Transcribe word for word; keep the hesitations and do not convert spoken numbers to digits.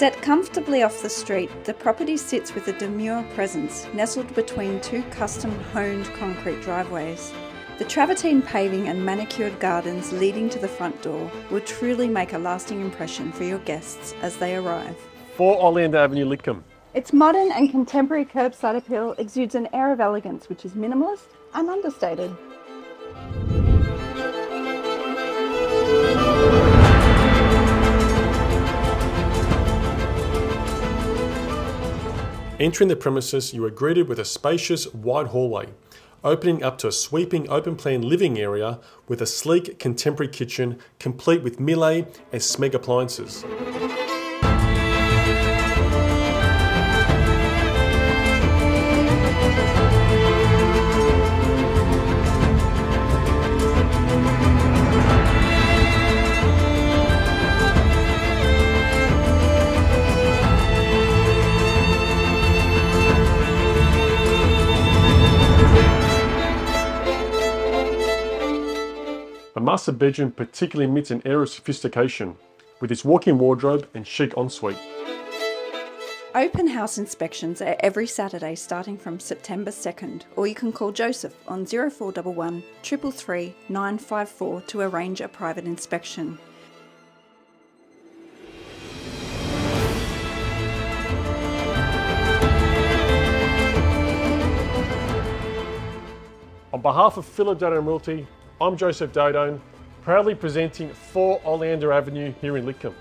Set comfortably off the street, the property sits with a demure presence, nestled between two custom-honed concrete driveways. The travertine paving and manicured gardens leading to the front door will truly make a lasting impression for your guests as they arrive. For Oleander Avenue, Lidcombe. Its modern and contemporary curbside appeal exudes an air of elegance which is minimalist and understated. Entering the premises, you are greeted with a spacious wide hallway, opening up to a sweeping open-plan living area with a sleek contemporary kitchen complete with Miele and Smeg appliances. The master bedroom particularly emits an air of sophistication, with its walk-in wardrobe and chic ensuite. Open house inspections are every Saturday starting from September second, or you can call Joseph on zero four one one, three three three, nine five four to arrange a private inspection. On behalf of Philadelphia Realty, I'm Joseph Daidone, proudly presenting for Oleander Avenue here in Lidcombe.